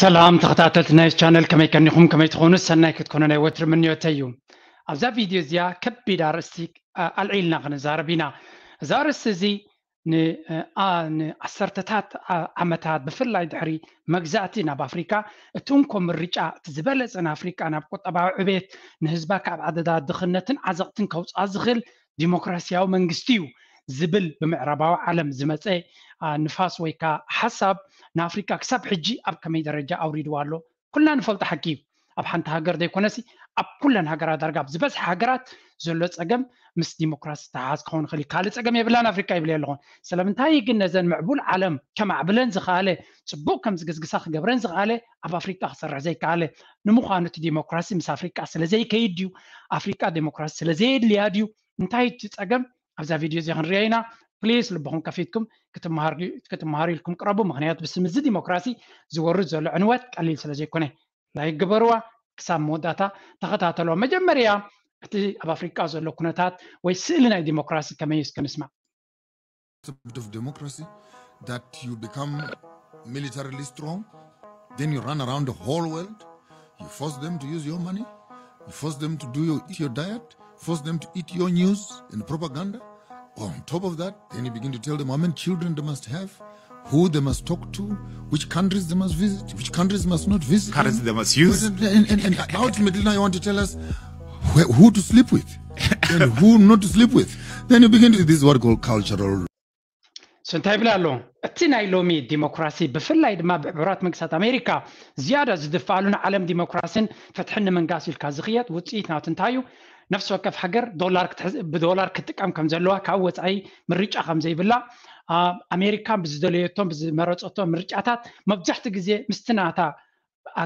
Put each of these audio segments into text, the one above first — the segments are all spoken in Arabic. سلام تختاتلتنا القناة كما يكنيكم كما تخونوا السنة كتكونوا وتر من يوتيوم. هذا فيديو زيا كبي دارستي العيلنا غنزار بينا. زارستي ن عصرتات عمتات بفلاي دحري مجزاتنا بأفريقيا تونكم الرجاء تزبلزنا أفريقيا أنا بقول أبا عبيت نهزبك عددات دخلتن عزقتن كوز أزغل ديمقراطية ومنجستيو زبل بمعرباو عالم زمتي نفاس ويكا حسب نافريكا كسب حجي أب كمي درجة أو ريدوالو كلنا نفلت حكيو أب حنتها قردي كونسي أب كلنا هجرات درجة بس هجرات زلت أجم مس ديمقراطية تعاز كون خلي قالت أجم يبلان أفريقيا يبلان لون سلام تاي قلنا زين معقول عالم كم عبلان زغاله تبو كم زقزقسخ جبران زغاله أب أفريقيا خسر زي كاله نموخانة ديمقراطية مس أفريقيا سلا زي كيديو أفريقيا ديمقراطية سلا زي لياديو نتاي تتأجم أبزا فيديو زي هنرينا بليس لبهم كفيتكم كتمهاري لكم قربوا مغنيات بس مزد ديمقراطي زورد زول عنوات قليل سلاجي كونه لا يقبروا كسام موداتا تغطاتلو مجمريا تي أفريقيا زول كونتات ويسئلنا ديمقراطي كما يسكن اسمع of democracy that you become militarily strong then you run around the whole world you force them to use your money you force them to do your diet force them to eat your news and propaganda. On top of that, then you begin to tell them how many children they must have, who they must talk to, which countries they must visit, which countries must not visit, currency they must use, and ultimately now you want to tell us who to sleep with and who not to sleep with. Then you begin to this is what called cultural. سنتابلالون التنايلومي ديمقراطي بفلايد ما بعبارات مجلسات أمريكا زيادة زدفعلون علم ديمقراطي فتحنا من قاسي الكازخيات وتسيتنا تنتايو نفسه كيف حجر دولار بدولار كتكم كم زلوها كعوت أي من رجع خم زي بالله أمريكا بزدليتهم بزمراتهم من رجعتات ما بتحت جزء مستناتا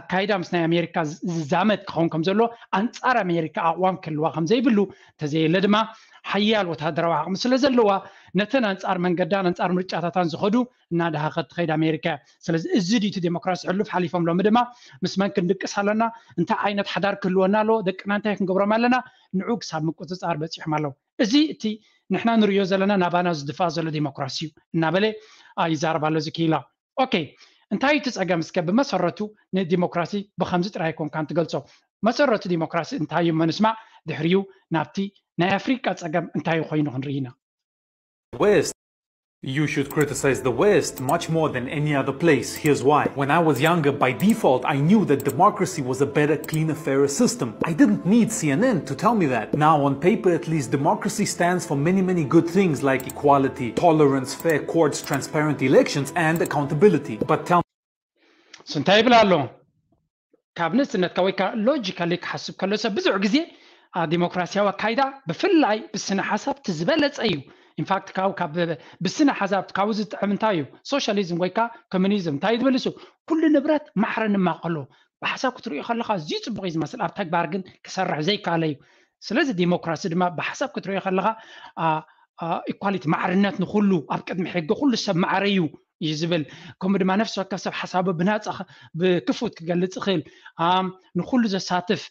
كايدا مستنى أمريكا زامت خون كم زلوا أنت أرى أمريكا أقوام كل واحد زي بالله تزي لدما حيال وتهدر واحد مثل زلوا نتنا أنت أرى من قدان أنت أرى من رجعتات أنت خدوا نادها خد خيد أمريكا سلز الزدي تديمقراطية علوف حليفهم لو مدما مس ما يمكن دك سهلنا أنت عينت حدار كلونا له دك أنت هيك جبر مالنا نعوق سام مقتص أربعة يحمله الزيتي نحنا نريوز لنا نبانا زدفاز للديمقراطية نبلي أيزار بالوزكيلا أوكي أنت هاي تسأجم سكب مسرته نديمقراطية بخمسة رأيكم كانت قلتوا مسرته ديمقراطية أنت هاي ما نسمع دحريو نابتي نافريكا تسأجم أنت هاي خينو هنرينا. You should criticize the West much more than any other place. Here's why. When I was younger, by default, I knew that democracy was a better, cleaner, fairer system. I didn't need CNN to tell me that. Now, on paper, at least, democracy stands for many, many good things like equality, tolerance, fair courts, transparent elections, and accountability. But tell me... In fact, كاب بالسنة حزاب كاوز من تايو socialism ويكا communism تايد بلسو كل نبرات محرن ما قالوا بحساب كتري خلقها زيت بغيز مثلا أبتك بارجن كسرع زي كاليو سلسة ديمقراطية ما بحساب كتري خلقها equality معرنات نخلو أبكد محق كل السب معريو يزبل كمر ما نفسه كسب حساب بنات بكفوت قالت خيل نخلو زي ساتف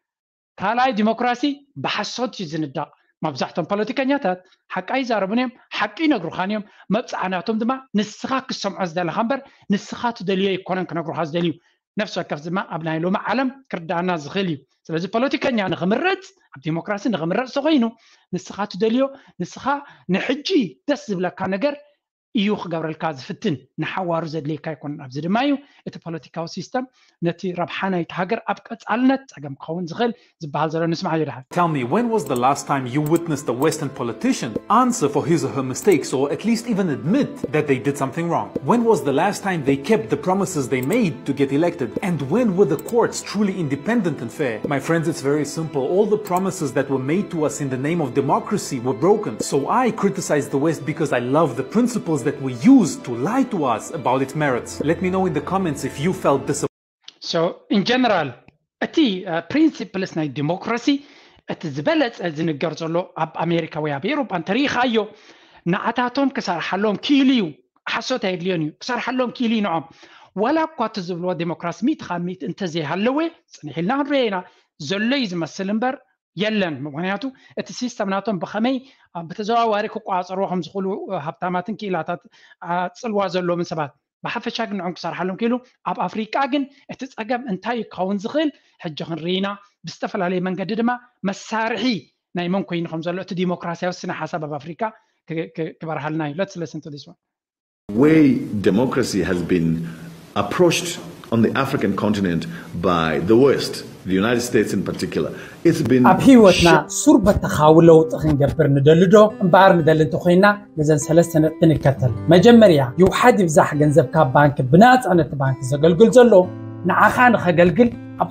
هالاي ديمقراطي بحسوت يزند ما بزحتهم بوليتيكانياتات حق اي زاربنيم حق ينغروخانيم مبصعناتهم دما نسخاك السمع زدل خنبر نسخات دليل يكونن كنغروخاز دليل نفسه كف دما ابناي لو معلم كردانا زخليو سلازي بوليتيكانيا نغمرت ديمقراطي نغمرت سوينو نسخات دليل نسخه نحجي دس بلاكا نغر يوخ جبرال كاز فتن نحوار زدلي كايكون ابز دمايو ات بوليتيكال سيستم نتي ربحانا يتهاجر ابقت علنت اجم كون زغل زبال زلو نسمع يدها. Tell me, when was the last time you witnessed a Western politician answer for his or her mistakes or at least even admit that they did something wrong? When was the last time they kept the promises they made to get elected? And when were the courts truly independent and fair? My friends, it's very simple. All the promises that were made to us in the name of democracy were broken. So I criticize the West because I love the principles that we use to lie to us about its merits. Let me know in the comments if you felt disappointed. So in general, ati principles na democracy at the balance as in Garzolo ab America way ab Europe and Tarihayo na atatom kasar halom kiliu حسوت هيدليوني صار حلهم كيلي نعم ولا قاتز بلوا ديمقراس ميت خميت انت زي هلوي سنحلنا رينا زليز مسلمبر يلن مغنياتو السيستم ناتهم بخمي بتزاواري كقعص روحهم زخلو هبطاماتن كيلاتات صلوا زلو من سبات بحفشاك نعم صار حلهم كيلو اب افريكا كن اتتقم انتاي كون زخل حجخن رينا بستفل عليه من قددما مسارحي ناي ممكن ينخم زلو ديمقراطيه وسنا حسب افريكا كبرحلنا ليتس لسن تو ذس وان. The way democracy has been approached on the African continent by the West, the United States in particular, it's been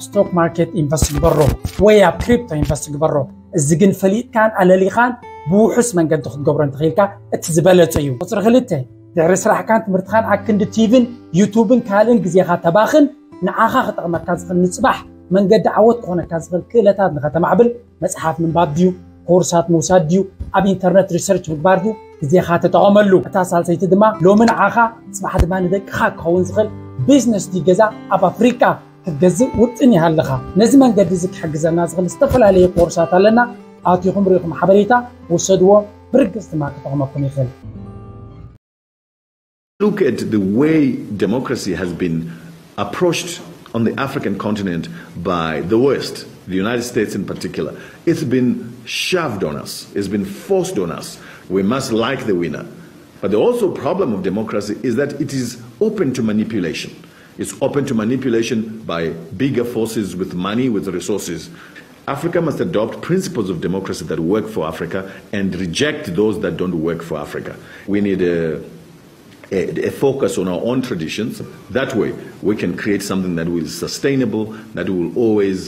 stock market investing crypto investing تعرف راح كانت مرتخان عكند تيفن يوتيوبن كالن جزيا خاتباخن نعاخا خطر مركز الصباح من قد عوض قونا كازغل كلاتات نخاتم عبل مصحف من بعد ديو كورسات موساد ديو ابي انترنت ريسيرش بالباردو جزيا خاتتعملو اتا سالسيت دما لو من عاخا صباحت ما ندك خا كون زغل بزنس دي جزا اب افريكا تجز وطني هلخا نزم من قد زك حجزنا زغل استفلالي كورسات لنا اعطيكم ريكم حبريتا وسدوا بركزت معك تقومكم يخل. Look at the way democracy has been approached on the African continent by the West, the United States in particular. It's been shoved on us. It's been forced on us. We must like the winner. But the also problem of democracy is that it is open to manipulation. It's open to manipulation by bigger forces with money, with resources. Africa must adopt principles of democracy that work for Africa and reject those that don't work for Africa. We need a focus on our own traditions. That way we can create something that will be sustainable, that will always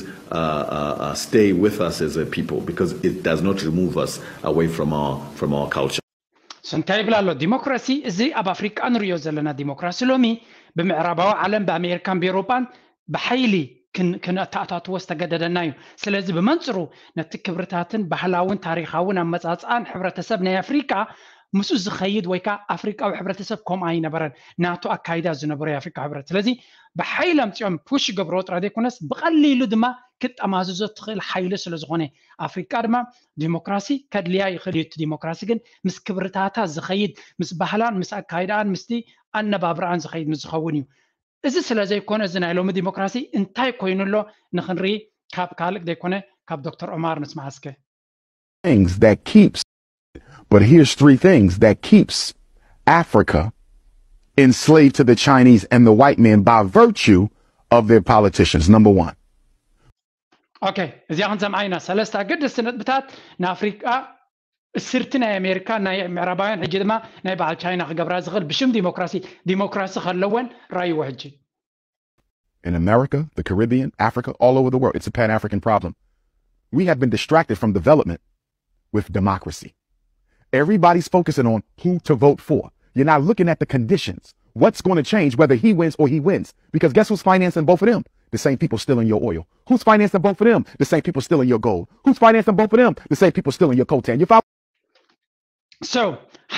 stay with us as a people, because it does not remove us away from our culture. سنتاي بلالو ديمقراطي زي أب أفريقيا أنريو زلنا ديمقراطي لومي بمعربا وعلم بأمريكان بأوروبا بحيلي كن أتأتأت واستجدد النايو سلزب منصرو نتكبرتهن بحلاون تاريخون أما أصلاً حبرة سبنا أفريقيا مسو زخيد ويكا أفريقيا وحبرتسب كم عين برا ناتو أكايدا زنبرة أفريقيا حبرت لذي بحيلم تيوم بوش جبروت راديك وناس بقلي لدما كت أمازوز تخيل حيل سلزغنة أفريقيا دما ديمقراطي كدليا يخليت ديمقراطي جن مس كبرتاتا زخيد مس بحلان مس أكايدا مستي أن بابران زخيد مزخونيو إذا سلزي يكون زنايلوم ديمقراطي انتاي كوينو له نخنري كاب كالك ديكونه كاب دكتور عمر نسمعسكه. Things that keeps. But here's three things that keeps Africa enslaved to the Chinese and the white men by virtue of their politicians. Number one. Okay. سرتنا أمريكا ناي مربعين حجدما ناي بعد China قبراز غل بشم ديمقراطي ديمقراطي خلون رأي وحجي. In America, the Caribbean, Africa, all over the world, it's a Pan-African problem. We have been distracted from development with democracy. Everybody's focusing on who to vote for. You're not looking at the conditions. What's going to change whether he wins or he wins? Because guess who's financing both of them? The same people stealing your oil. Who's financing both of them? The same people stealing your gold. Who's financing both of them? The same people stealing your coltan. You follow? So,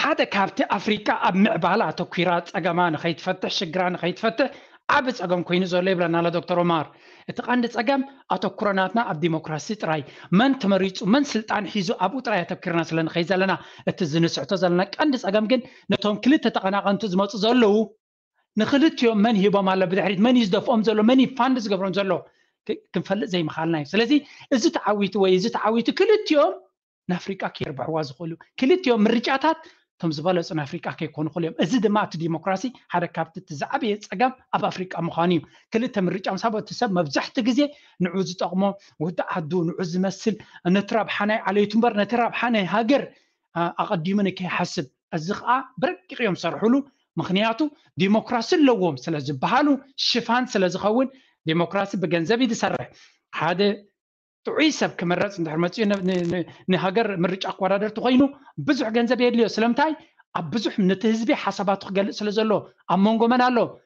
hada kapte Africa ab mebala to kirat agaman khayt fatah shigran khayt fatah abes agam koyni zolebla nala Dr. Omar. اتقاندت أجام أتو كروناتنا أب ديمقراطية رأي من تمريض ومن سلطان حيزو أبو رأي تبكرنا لنا خيزة لنا التزنس عتزل لنا كأندس أجام جن نتهم كل تتقنا أن تزمت زلوا نخلت يوم من هي بمال بدعريد من يزدف أم زلوا من يفندس قبرن زلوا كنفلق زي مخالنا سلذي إذا تعويت وإذا تعويت كل يوم نافريكا كيربح وازخلو كل يوم رجعتات تم زبالة أن أفريقيا كيكون خليهم إذا ما تديمقراطي هذا كابت تزعبي تسقم أب أفريقيا مخانيو كل تمرج عم صابت تسب مبزحت جزء نعوز تقمه وتعدون نعوز مثل نتراب حنا عليه تمر نتراب حنا هاجر أقدمنا كحسب الزقعة برك يوم صرحلو مخنياتو ديمقراطي لوهم سلزب بحالو شفان سلزخون ديمقراطي بجنزبي تسرع هذا تعيسب كمرات نحرمتي نهاجر مرج أقوارادر تغينو بزح جنزب يدليو سلامتاي أبزح من تهزبي حسابات قال سلزلو أمونجو منالو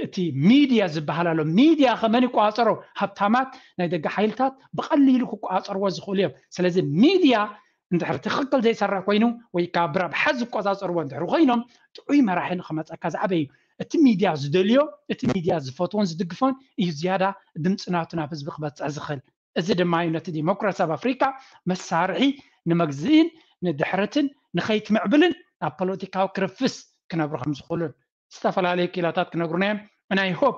تأتي ميديا زبالة لهم ميديا خماني كأثره هبتامات نيدق حيلتات بقليل كأثر وزخوليهم سلزم ميديا ندحر تخطل زي سر كوينو ويكابر بحز كأثر وندحر غينهم تعوي مراحين خمس أكاز عبي التميديا زدليو التميديا زفوتون زدقفون يزيادة دمتنا تنافس بخبات أزخل أزيد ما ينتهي ديمقراطية بأفريقيا مسارعي نمجزين ندحرتن نخيت معبلن أبلوتيكا وكرفس كنابرهم زخولن استفال عليك إلى تات كنقولنا أنا يحب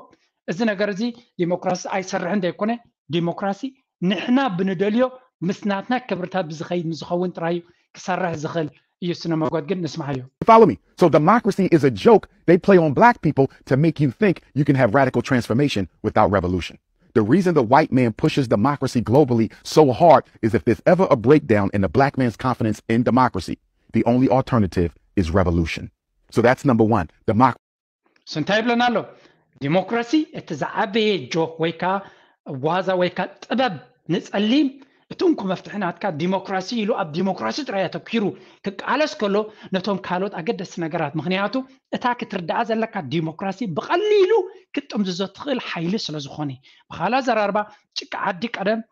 إذن أجرزي ديمقراطية أي سر عنده يكون ديمقراطية نحنا بندليو مسناتنا كبرتها بزخيد مزخون ترايو كسرها زخل يسنا موجود جدا نسمعه. Follow me. So democracy is a joke. They play on black people to make you think you can have radical transformation without revolution. The reason the white man pushes democracy globally so hard is if there's ever a breakdown in the black man's confidence in democracy, the only alternative is revolution. So that's number one. Democracy is a joke. Weka waza weka tabab nisalim tunkum maftahinat ka democracy lo ab democracy traya tabkiru k'alas kollo natom kalot agdas nagarat mkhniatu atak tirda'a zallaka democracy bqallilu k'tom zotkhil hayl selazkhoni bkhala zararba chik addi qadam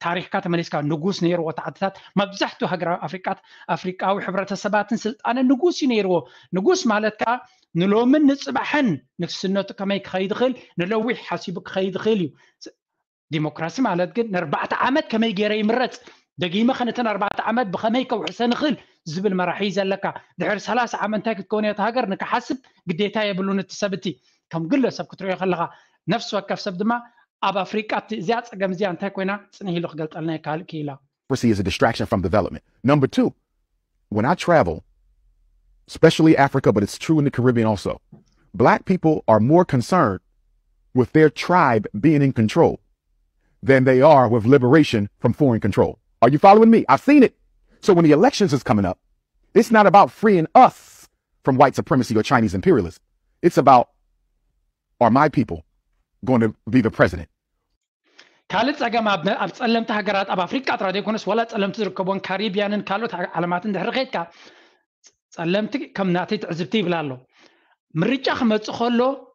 تاريخكات تمليسكا نغوس نيرو تعدات مبزحتو هجر افريقات افريقاوي حبرت سباتن سلطان النغوس نيرو نغوس مالتكا نلومن نصبحن نفسنتو كماي كيدخل نلوح حسيبك كيدخل ديمقراطي مالت كن 4 عامات كماي غير يمرت دقيمه خنتن 4 عامات بخماي كوحسن خل زبل مراحي زلكا دحر 30 عامنتا كتكونيت هجر نكحسب قديتا يبلون تسبتي كم قله سب كتري خلغا نفس وكف سب دما أب أفريقيا تزيات جمزيان تكوينا سنهي لو قلت لنا كالكيلا. Democracy is a distraction from development. Number two, when I travel, especially Africa, but it's true in the Caribbean also, black people are more concerned with their tribe being in control than they are with liberation from foreign control. Are you following me? I've seen it. So when the elections is coming up, it's not about freeing us from white supremacy or Chinese imperialism. It's about, are my people going to be the president? كالت أجمع أب تعلمت هجرات أب أفريقيا ترى ديكونس ولا تعلمت ركبون كاريبيان كالوت علامات دهرقيتك تعلمت كم ناتي تعزبتي بلالو مريتش أحمد خلو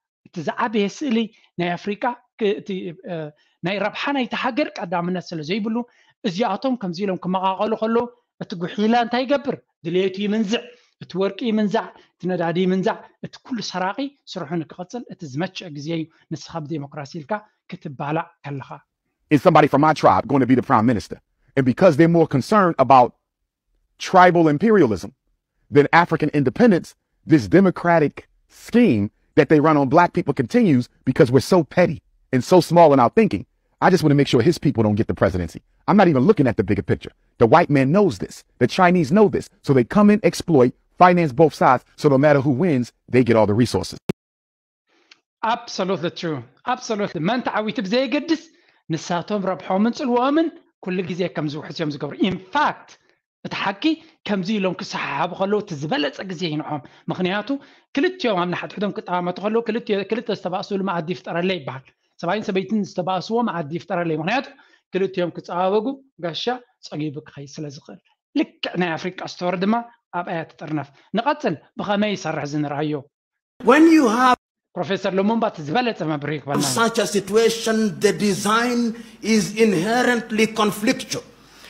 تزعب يسلي ناي أفريقيا ناي ربحة ناي تحقر قدام الناس اللي جايبلو إزياعتهم كم زيلهم كم أقالو خلو تقحيلان تايقبر دليتو يمنزع تورك يمنزع تندادي يمنزع كل سراقي سرحون كقتل تزمتش أجزياي نسخب ديمقراطية لك. Is somebody from my tribe going to be the prime minister? And because they're more concerned about tribal imperialism than African independence, this democratic scheme that they run on black people continues because we're so petty and so small in our thinking. I just want to make sure his people don't get the presidency. I'm not even looking at the bigger picture. The white man knows this. The Chinese know this. So they come in, exploit, finance both sides. So no matter who wins, they get all the resources. Absolutely true. Absolutely. Man, تعوي تبزي قدس نساتهم ربحهم من سلوامن كل جزء كم زو حسيم زقبر. In fact تحكي كم زي لهم كسحاب خلو تزبلت أجزاء نعم مخنياتو كل تيوم عم نحط حدهم كتعامة خلو كل تستبعسوا مع الدفتر اللي بعد 70 استبعسوا مع الدفتر اللي مخنياتو كل تيوم كتعاوجوا قشة صعيبك خيس لزخل لك أنا أفريقيا استوردما أبعت ترنف نقتل بخمي سرح زين رعيو. When you have Professor Lumumba in such a situation, the design is inherently conflictual.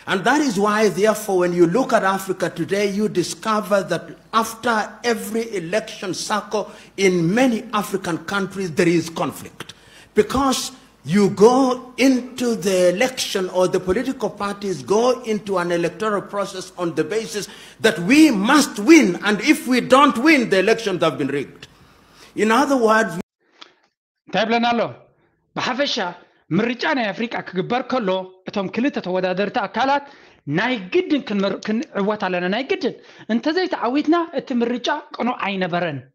And that is why, therefore, when you look at Africa today, you discover that after every election cycle in many African countries, there is conflict. Because you go into the election, or the political parties go into an electoral process on the basis that we must win. And if we don't win, the elections have been rigged. In other words, تابلنالو بحفشة مريجان أفريقيا كبر كله توم كلتة ودادرت أكلت ناي جدا كن عوّت علينا ناي جدا أنت زي تعودنا تمريجا كانوا عين برن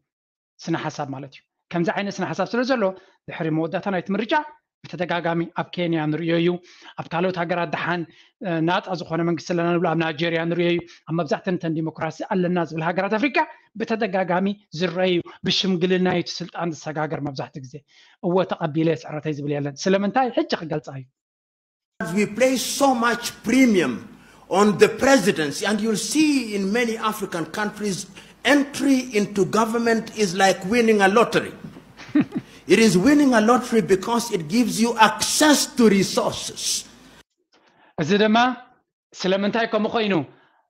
سنة حساب مالتي كم زعين سنة حساب سلزلو بحري مودة تنا يتمريجا بتتجاجامي أب كينيا عن رؤيو أب كلو تجار الدحان نات أزخونا من قصلنا نقول عن نيجيريا عن رؤيو أما بزحتن تندي ديمقراطية على الناس بالهجرات أفريقيا بتتجاجامي زرريو بشم قلنا يتسلط عند السجاجر ما بزحتك زي هو تقبيله على تيز باليلا سلمنتاي حجة قلت أي. We place so much premium on the presidency, and you'll see in many African countries, entry into government is like winning a lottery. It is winning a lottery because it gives you access to resources. Azidama, salamantai ko mukhoinu.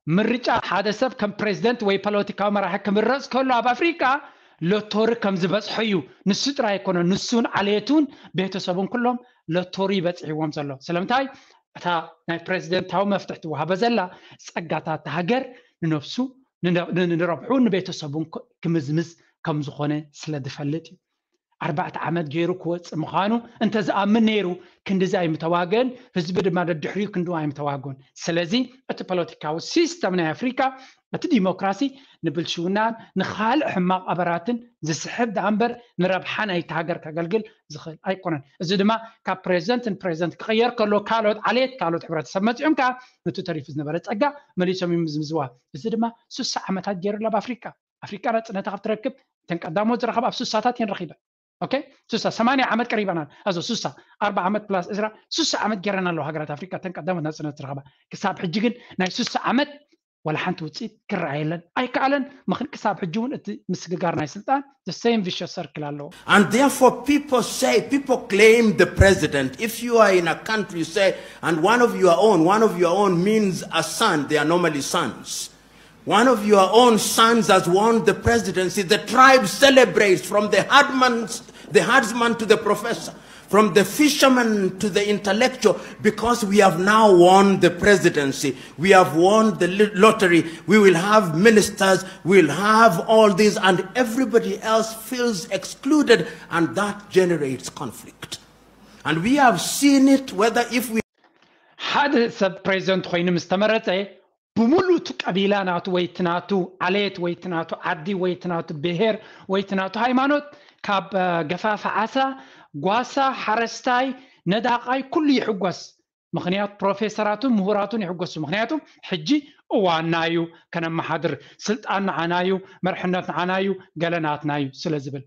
Mircha hadasab kam president way politika maraha kam ras kollo ab Africa lotori kam zibasxiyu nusitra yakono nusun aliyatun betasabun kullum. لطوري بس عوام زلا سلامتاي أتا ناي بريزيدنت هاو مفتحت وهاب زلا سقطة تهجر لنفسه نربحون بيت الصابون كمزمز كمزخانة سلاد فلتي 4 عامات جيرو كوت مخانو أنت زعم نيرو كند زعيم تواجن هزبد ما ردحري كندو عيم تواجن سلازي أتبلاتيكاو سيستم من أفريقيا أتديمقراطي نبلشونان نخال حماق أبراتن زسحب دعنبر نربحان أي تاجر كجلجل زخيل أي قرن زدما كبريزنت بريزنت كغير كلو كالود عليه كالود حبرات سمت يوم كا نتتعرف زنبرت أجا مليش مزوا زدما سوسة عمتها جيرو لب أفريقيا أفريقيا رت نتعرف تركب تنقدامو تركب أفسوس ساتات ينرخيبة أوكي سوسة 8 عامات قريبا أزو سوسة 4 عامات بلاس إزرا سوسة عمت جيرنا له هجرات أفريقيا تنقدامو ناس نترخبة كساب حجيجن ناي سوسة عمت ولا حنت وتسيد كرعيلن أي كعلن مخنك ساب حجون أنت مسجارنا السلطان the same vicious circle alone. And therefore people claim the president. If you are in a country, you say, and one of your own means a son. They are normally sons. One of your own sons has won the presidency. The tribe celebrates from the herdsman to the professor, from the fisherman to the intellectual, because we have now won the presidency, we have won the lottery, we will have ministers, we will have all these, and everybody else feels excluded, and that generates conflict. And we have seen it, whether if we had president Khoinum Stamarate بملو تقبيلا ناتو ويتناتو عليت ويتناتو عدي ويتناتو بهر ويتناتو هايمانوت كاب جفاف عسى قاسا حرستاي نداقاي كل يحقس مخنيات بروفيسوراتو مهوراتو يحقسو مخنياتو حجي وعنايو كان محاضر سلطان عنايو مرحنات عنايو قالنات نايو سلازبل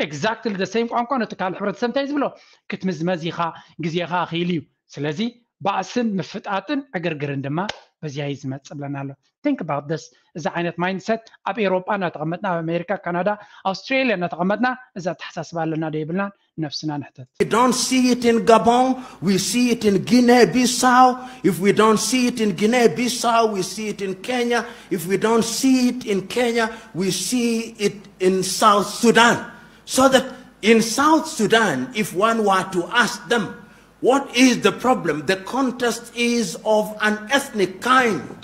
اكزاكتلي ذا سيم قنقونه تكال حبرت سمتاي زبلو كتمزمازيخا غزيخا خيليو سلازي باسن مفتاتن اغرغرن دما بزياي زمت صبلنا له think about this اذا عينت mindset اب اوروبا نتعمدنا امريكا كندا استراليا نتعمدنا اذا تحسسب لنا ديبلنا نفسنا نحتت. We don't see it in Gabon, we see it in Guinea-Bissau. If we don't see it in Guinea-Bissau, we see it in Kenya. If we don't see it in Kenya, we see it in South Sudan. So that in South Sudan, if one were to ask them, what is the problem? The contest is of an ethnic kind.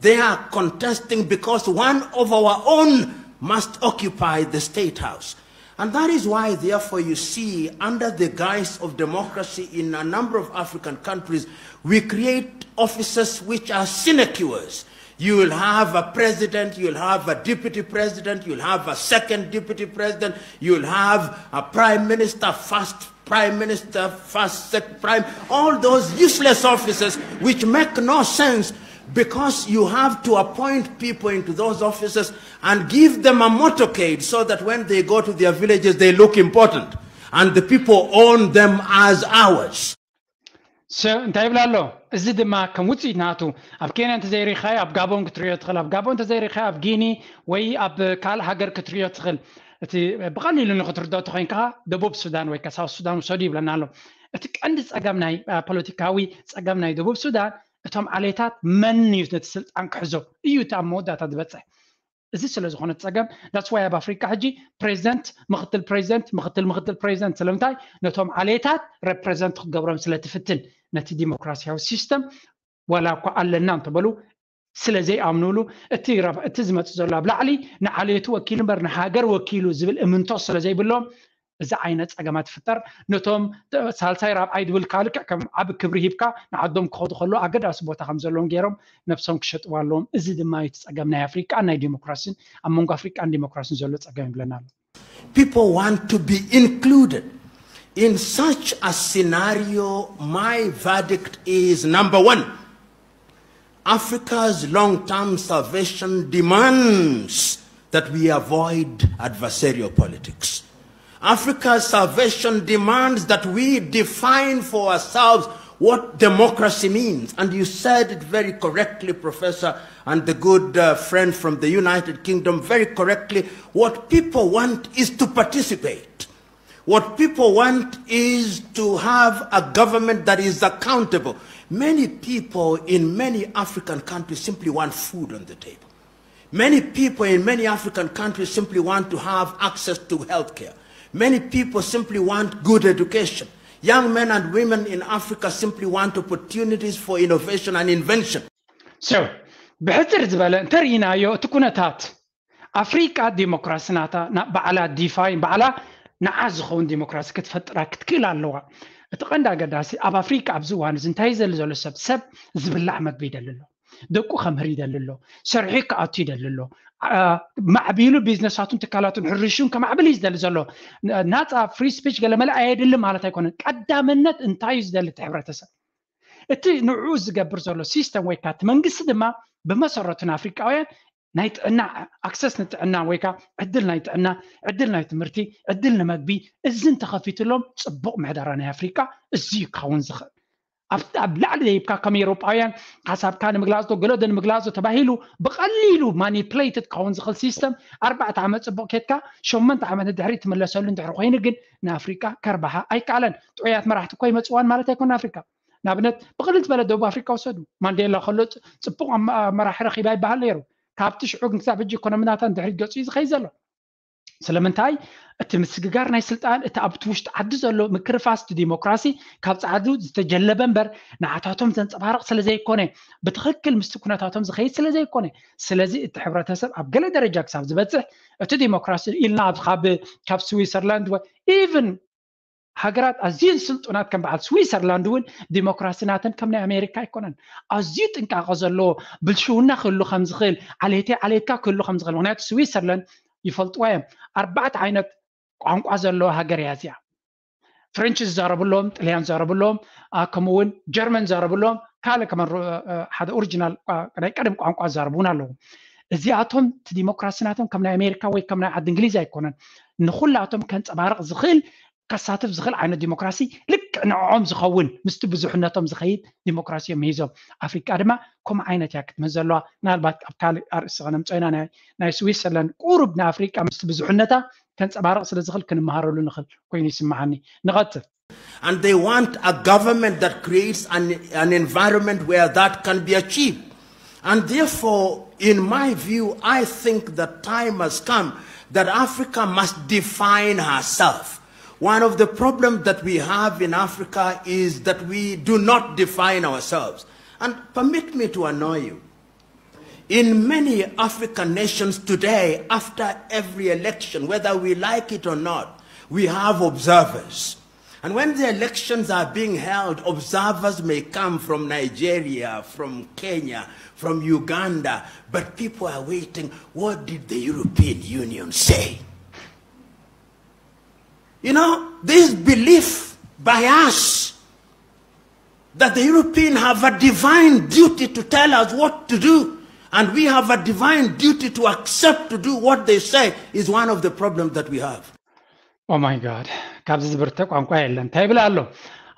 They are contesting because one of our own must occupy the state house. And that is why, therefore, you see, under the guise of democracy in a number of African countries, we create offices which are sinecures. You will have a president, you will have a deputy president, you will have a second deputy president, you will have a prime minister, first prime minister, all those useless offices which make no sense, because you have to appoint people into those offices and give them a motorcade so that when they go to their villages they look important and the people own them as ours. So Daivlalo, is it the Makamutsi Natu? I've Kenya and Zeriha, I've Gabon Katriotral, I've Gabon to Zeriha, I've Guinea, way up Kal Hagar Katriotral. بغني لنا خطر دات خينكا دبوب السودان ويكساو السودان وسعودي بلا نالو تكندس أجمعنا بوليتيكاوي أجمعنا دبوب السودان تهم عليتات من يتنسل عنك حزب أيو تعمود دات دبته زي سلسلة خانة تجمع that's why بأفريقيا حجي president مقتل president مقتل president سلامتاي نتهم عليتات represent قبرم سلطة فتن نتي ديمقراطية والسيستم ولا قلنا نتبلو سلازي عمنولو التيرف التزمة زلا بلعلي نعليتو وكيل بر نحاجر وكيلو زبل امنتوص سلازي باللوم إذا عينت أجمعات فتر نتوم سالساي راب عيد والكالك كم عب كبري هبكا نعدم كخوض خلو أقدر أسبوعة 5 لون جيرم نفسهم كشت واللون إذا ما يتس أجمعنا أفريقيا عنا ديمقراطية أمم أفريقيا عن ديمقراطية زلت أجمع بلنا. People want to be included. In such a scenario, my verdict is, number one, Africa's long-term salvation demands that we avoid adversarial politics. Africa's salvation demands that we define for ourselves what democracy means. And you said it very correctly, Professor, and the good friend from the United Kingdom very correctly. What people want is to participate. What people want is to have a government that is accountable. Many people in many African countries simply want food on the table. Many people in many African countries simply want to have access to health care. Many people simply want good education. Young men and women in Africa simply want opportunities for innovation and invention. So, بحثر زبالة ترينا يو تكونتات أفريقيا ديمقراطية ناتا نبعلا ديفاين بعلا نعزخون ديمقراطية كتفترة كتكل اللغة تقند قداسي أب أفريقيا أبزوان زنتايزل زول سب زبل عمد بيدلله دكو خمر يدلله سرحك أطيد يدلله معبيلو بيزنساتون تكالاتون حرشون كمعبل يزدل زلو ناتا فري سبيتش قال ملا أيد اللي مالتها يكون قدامنا انتاي يزدل تحبرتسا اتي نعوز قبر زلو سيستم ويكات من قصد ما بمسرتنا أفريقيا نايت أن أكسس نتعنا ويكا عدلنا يتعنا عدلنا يتمرتي عدلنا مجبي الزين تخفيت لهم صبق معدراني أفريقيا الزيك خون زخ أبلعلي يبقى كميروب أيان حسب كان مغلازو جلود المغلازو تباهيلو بقليلو ماني بلايتد خون زخ السيستم 4 عامات صبق كتكا شو من تعمد الدحريت من لسولن دحروقين جن نافريقيا كربها أي كعلن تعيات مرحت كوي متوان مالتها يكون أفريقيا نابنت بقلت بلد دوب أفريقيا وسدو مانديلا خلت صبق مراحل خيباي بهاليرو كابتش عقن سابج يكون من هاتان دحرج جوتيز خيزله سلمنتاي التمسكجار ناي سلطان التابتوش عدزله مكرفاست ديمقراطي كابت عدو تجلبنبر نعاتاتهم زنصبارق سلازي يكون بتخكل مستكوناتاتهم زخي سلازي يكون سلازي التحبرتسب ابقله درجه حساب زبصح الت ديمقراطي الناب خاب كاب سويسرلاند و ايفن هاجرات ازين سلطونات كم بعد سويسرلاند ون ديمقراطيناتن كم نا امريكا يكونن ازيت انكا غزلو بلشونا خلو 5 خيل عليتي عليتك كله 5 خيل هناك سويسرلاند يفلطوا 4 عينات ቋንቋ ዘሎ هاجر يازيا فرنش زاربلهم طليان زاربلهم كمون جرمن زاربلهم كاله كم هذا اوريجينال قدم ቋንቋ زاربونالو እዚኣቶም ዲሞክራሲናቶም ከም ናይ ኣሜሪካ ወይ ከም ናይ ዓዲ እንግሊዝ ኣይኮነን ንኹላቶም ከንፀባርቕ ዝኽእል كساتف زخل عن الديمقراطية لك نعم زخون مستبزح الناتم زخيد ديمقراطية ميزة أفريقيا دم كم عينتي أكت مزلا نالبات أبكال أرسلنا متعنا ناي سويسرلاند قربنا أفريقيا مستبزح الناتا كانت أبارة سل زخل كان مهارو لنخل كوين يسمعني نغت. And they want a government that creates an environment where that can be achieved. And therefore, in my view, I think the time has come that Africa must define herself. One of the problems that we have in Africa is that we do not define ourselves. And permit me to annoy you. In many African nations today, after every election, whether we like it or not, we have observers. And when the elections are being held, observers may come from Nigeria, from Kenya, from Uganda, but people are waiting. What did the European Union say? You know, this belief by us that the Europeans have a divine duty to tell us what to do, and we have a divine duty to accept to do what they say, is one of the problems that we have. Oh my God.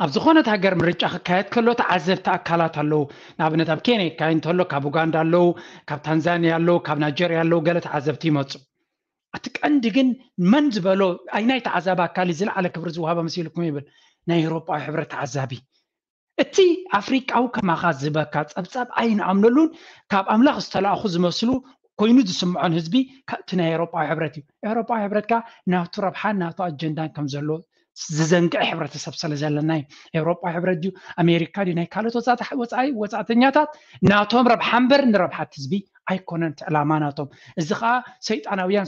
أب زخونة هاجر مريج أخكات كله تعزب تأكلات اللو نابنت أب كيني كاين تلو كابوغاندا اللو كاب تنزانيا اللو كاب نيجيريا اللو قالت عزب تيموت أتكندجن من زبالو أيناي تعذبا كاليزل على كبرزوها بمسيلكم يبل نيروبا حبرة عذابي أتي أفريقيا أو كما غازبا كات أبصاب أين عملون كاب أملاخ استلا أخذ مسلو كوينود سمعان هزبي كتنيروبا حبرتي أوروبا حبرت كا نهترب حنا تأجندان كم زلو زنج حبرة سبسل زل ناي أوروبا حبرتيو أمريكا دي ناي كله توزع وزع وزع تنياتات ناتهم رب حنبر نرب حتزبي أيكونن علاماتهم الزخاء سيد أنا ويان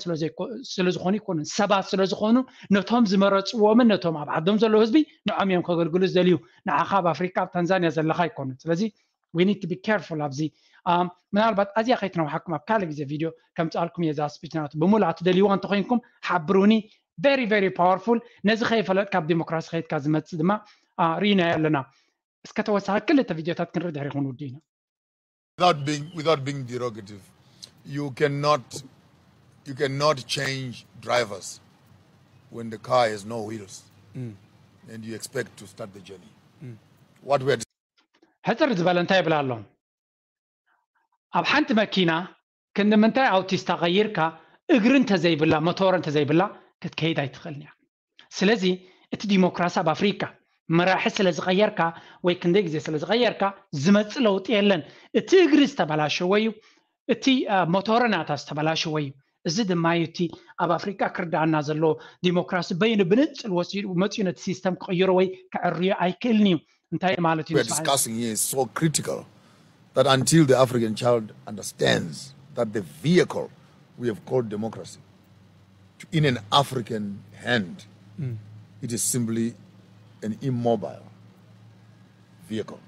سلوزخوني كونن 7 سلوزخونو نتهم زمرت ومن نتهم عبدهم زلوزبي نعم يوم كقول جلوز دليو نعقاب أفريقيا تنزانيا زلخاي كونن لذي we need to be careful أبزي من البعض أزيا خيتنا وحكم أبكالك زي فيديو كم تعلقكم يا زاس بيتنات بمول عتدليو عن تقينكم حبروني very very powerful نزخه فلات كاب ديمقراطي خيت كازم تصدما رينا لنا اسكتوسها كل الفيديوهات كنرد على خنودينا without being derogative you cannot change drivers when the car has no wheels and you expect to start the journey what we are هذا زبالنتاي بلا لهم اب حنت ماكينه كن منتاي او تستغيرك اغرنت زي بلا موتورنت زي بلا كتكيد ايتخلني سلازي ات ديموكراسي بافريكا مراحل سلاز غيرك وي كنديك زي سلاز غيرك زمص لوط يلن ات اغرس تبلاش ويو ات موتورنات استبلاش ويو زد مايتي اب افريكا كردانا زلو ديموكراسي بين بنت الوسيد ومتينت سيستم قير وي كعري ايكلني انتي مالتي discussing here is so critical that until the African child understands that the vehicle we have called democracy in an African hand it is simply an immobile vehicle.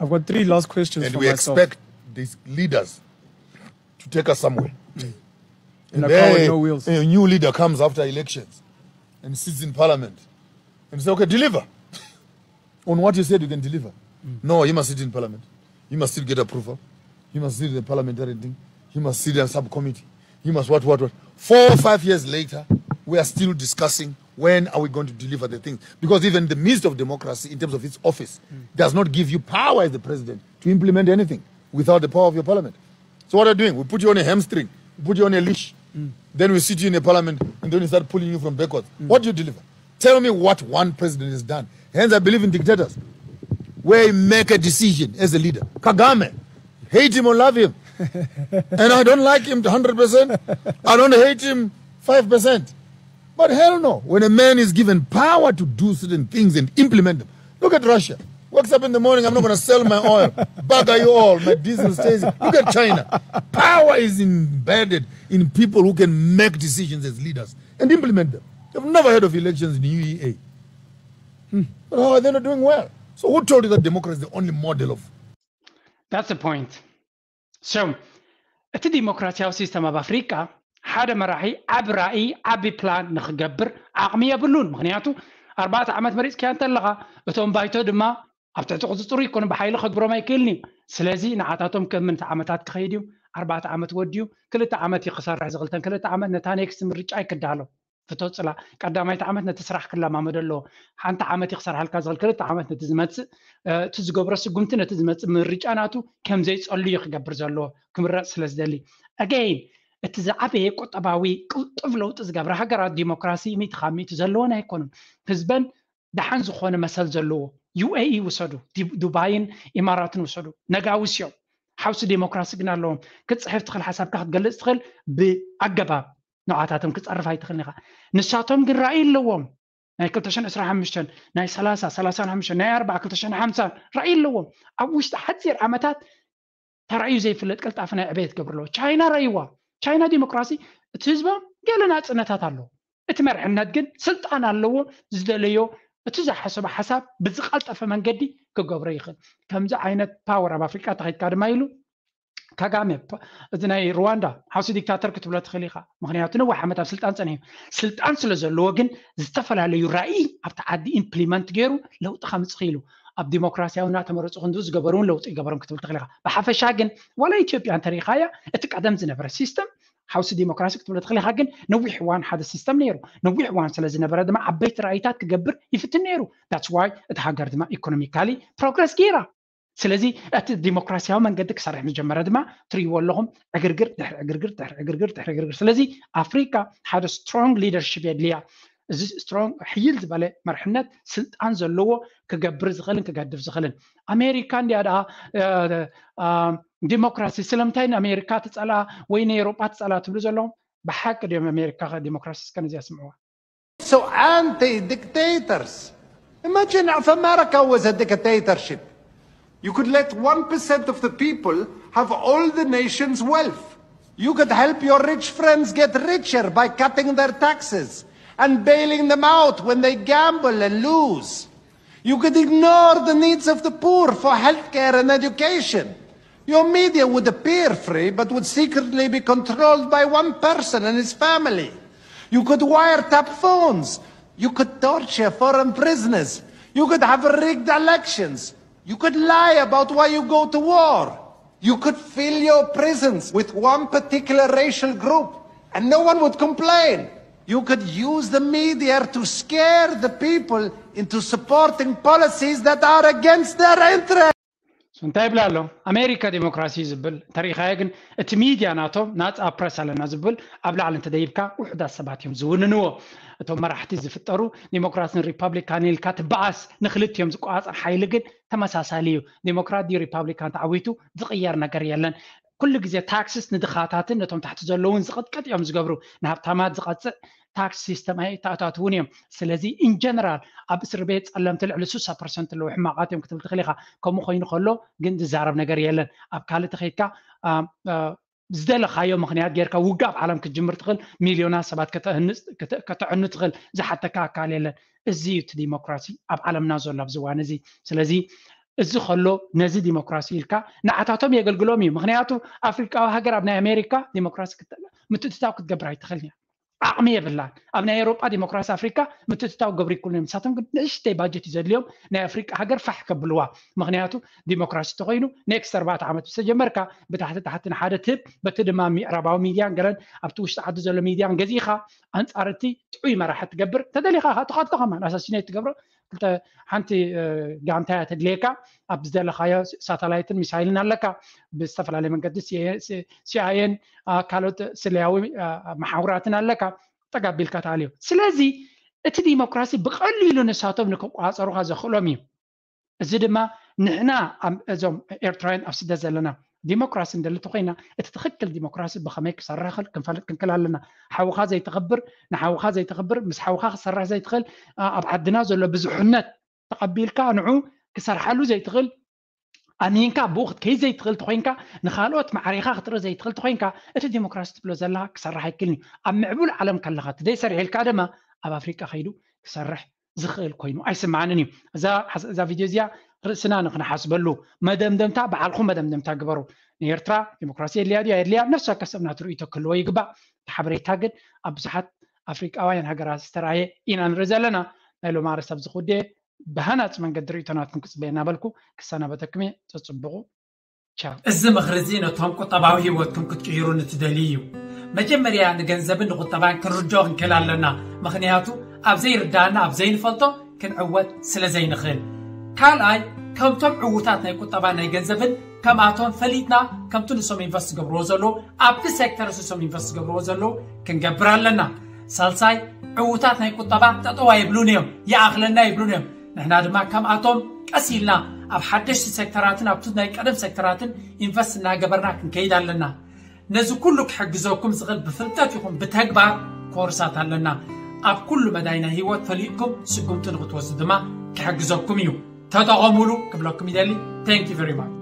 I've got three last questions and for myself. And we expect these leaders to take us somewhere. And there, no wheels. A new leader comes after elections and sits in parliament and says, okay, deliver. On what you said you can deliver. No, you must sit in parliament. You must still get approval. You must sit in the parliamentary thing. You must sit in a subcommittee. You must what. 4 or 5 years later, we are still discussing when are we going to deliver the things. Because even the midst of democracy, in terms of its office, does not give you power as the president to implement anything without the power of your parliament. So what are we doing? We put you on a hamstring. We put you on a leash. Then we sit you in a parliament and then we start pulling you from backwards. What do you deliver? Tell me what one president has done. Hence, I believe in dictators. Where you make a decision as a leader. Kagame, hate him or love him. And I don't like him 100%. I don't hate him 5%. But hell no. When a man is given power to do certain things and implement them. Look at Russia. Wakes up in the morning, I'm not going to sell my oil. Bugger you all. My diesel stays. Look at China. Power is embedded in people who can make decisions as leaders and implement them. You've never heard of elections in the UEA. But how are they not doing well? So who told you that democracy is the only model of? That's the point. So, the democratic system of Africa, had a marahi, abrahi, abi plan, nagabr, agmiya balloon. Magniatu, 4 years maris kanta laga. Utom bayto dema. After tozuri kon bahayla khadbro ma ykelni. Slazi na atatom kam min ta'amatat khaydiu. 4 years wadiu. Kila ta'amat yqsar razghaltan. Kila ta'amat natani eksimrich ay kadalo. فتوصل قدامي تعمتنا تسرح كلها ما مدلو حنت عمت يخسر هالكازل كل تعمتنا تزمت تزغبرس قمتنا تزمت من رجاناتو كم زي تصلي يخبر زلو كم راس لازدلي اجين اتزعبي قطباوي قطف لو تزغبر هاجرات ديمقراطي ميتخامي تزلون هيكون حزبن دحن زخونه مسل زلو يو اي اي وسدو دباين اماراتن وسدو نغاوسيو حوس ديمقراطي غنالو كتصحف تخل حسابك تغلص تخل باجباب نوعاتهم كتصرف هاي تخلنيها نشاطهم قل رأي اللوم ناي كلتشن إسرع همشن ناي 3 همشن ناي 4 كلتشن 5 رأي اللوم أوش حتى عمتات ترى زي فلت قلت عفنا عبيد قبرلو تشاينا رأيوا تشاينا ديمقراطي تزبا قالنا أتنتها تلو اتمرح الناتجن سلطان اللوم زدليو تزح حسب بزقلت أفمن قدي كقبريخن كم ذا عينة باور بأفريقيا تحيد كارمايلو كاغامي ازناي رواندا حاوسي ديكتاتور كتبلا تخليخا مغنياتنا وحمت سلطان صني سلطان سلازلوغن زتفلالي راي ابتا عدي امبليمنت غيرو لوط خمس خيلو اب ديموكراسياونا تمرصو خندوز غبرون لوط يغبرون كتبل تخليخا بحفشاغن ولا ايثيوبيا تاريخايا اتقدم زنبر سيستم حاوسي ديموكراسي كتبلا تخليخا غن نويح وان هذا سيستم نيرو نويح وان سلازنبر دما عبيت رايتات كغبر يفتن نيرو ذاتس واي اتهاغر دما ايكونوميكالي بروجرس غيرا سلازي أت الديمقراطية ومن قدك صريح من جمرة دما تريول لهم أجر سلازي أفريقيا هذا strong leadership يدليا strong حيلز بالله مرحنات سلت أنزل لوا كجبرز غلن كجدف زغلن أمريكان دي هذا ديمقراطية سلمتين أمريكا تسأله وين أوروبا تسأله تبرزوا لهم بحق اليوم أمريكا ديمقراطية كانوا يسمعوها. So anti-dictators. Imagine if America was a dictatorship. You could let 1% of the people have all the nation's wealth. You could help your rich friends get richer by cutting their taxes and bailing them out when they gamble and lose. You could ignore the needs of the poor for healthcare and education. Your media would appear free, but would secretly be controlled by one person and his family. You could wiretap phones. You could torture foreign prisoners. You could have rigged elections. You could lie about why you go to war. You could fill your prisons with one particular racial group, and no one would complain. You could use the media to scare the people into supporting policies that are against their interests. سنتايب لالو أمريكا ديمقراطية زبل تاريخ هاجن التميديا ناتو نات أبرس على نزبل قبل على تديبك وحدة سبعة يوم زون نو توم راح تزف الطرو ديمقراطي ريبابليكاني الكات بعس نخلت يوم زقاس حيلجن تماس عساليو ديمقراطي ريبابليكان تعويتو ذقير نجريلا كل جزء تاكسس ندخاتات نتوم تحت زلون زقد كات يوم زقبرو نهب تمات زقد تاكس سيستم هاي تعطونيهم سلازي إن جنرال أبصر بيت علم تلع لسوسة برسنت اللي وحما قاتم كتبت خليها كم خوين خلوا جند زعرب نجاريلا أبكالة تخيكا زدل خايو مخنيات غير كوقف عالم كجمر تغل مليونات سبات كتعنت غل زي حتى كاكاليلا الزيوت ديمقراطي أب عالم نازل لبزوان زي سلازي الزي خلوا نزي ديمقراطي الكا نعتاتهم يقلقلومي مخنياتو أفريقيا وهجر أبناء أمريكا ديمقراطي متتتاو كتجبرها يتخلني أعمية بالله أبناء أوروبا ديمقراطية أفريقيا متتتاو جبري كلهم ساتهم قلت إيش تباجت يزاد اليوم نا أفريقيا حجر فحك بلوا مغنياتو ديمقراطية تغينو نكس 4 عامات بسجل مركا بتحت نحادة تب بتدمامي 4 مليون قرن أبتوش تعدد زل مليون جزيخة أنت أردتي تعوي ما راح تجبر تدليخها تقاط لهم أساسينات تجبر قلت حنتي جانتها تدليكا أبزدل خيا ساتلايت المسائل نالكا بستفعل عليه من قد سياين كالوت سلعوي محاورات نالكا تقبل كتاليو سلازي الديمقراطية بقليل نساتو منكم عصروا هذا خلومي زد ما نحنا أزوم إيرتراين أفسد زلنا ديمقراطية اللي تقينا تتخيل ديمقراطية بخميك صراخ كنفعل لنا حاوخا زي تغبر نحاوخا زي تغبر مسحاوخا صراخ زي تخل أبعدنا زول بزحنات تقبل كانعو كسرحلو زي تغل أنينكا بوخت كي زي تغل تخينكا نخالوت معريخا خطر زي تغل تخينكا الديمقراطية بلو زلها كسرح يكلني أم معبول عالم كلغات دي سرح الكادمة أب أفريقيا خيدو كسرح زخل كوينو أي سمعنني إذا فيديو زيا رأسنا نحن حسبلو مدام تابع الخو مدام تاجبرو نيرترا ديمقراطية اللي نفسها كسبنا ترويته كله يقبع تحبري تاجد أبزحت أفريقيا وين هجرات استراعي إن الرزلنا نلو مارس أبزخودي بهنات من قدريتو ناتكم كسبينا بالكو كسانا بتكمي تصبغو تشاو إذا مخرزين وتهمكو طبعا هيوتكم كتغيرون تدليو مجمريا نجنزبن طبعا كنرجوه نكلالنا مخنياتو أبزي ردانا أبزي نفلطو كنعود سلازي نخل كالاي كم تبعوتات نايكو طبعا نايجنزبن كم عطون فليتنا كم تنسوم ينفس جبروزلو أبت سكتر سوم ينفس جبروزلو كنجبران لنا سالساي عوتات نايكو طبعا تطوى يبلونيهم يا أغلنا يبلونيهم نحن هذا كم عطون أسيلنا أب حدش سكتراتنا أبتو نايك أدم سكتراتن ينفسنا جبرنا كنكيد لنا نزو كلك حجزوكم زغل بفلتاتكم بتكبر كورسات لنا أب كل مدينة هيوت فليتكم سقمتن غتوز دما كحجزوكم يو تدعموا له قبلكم يدلي. Thank you very much.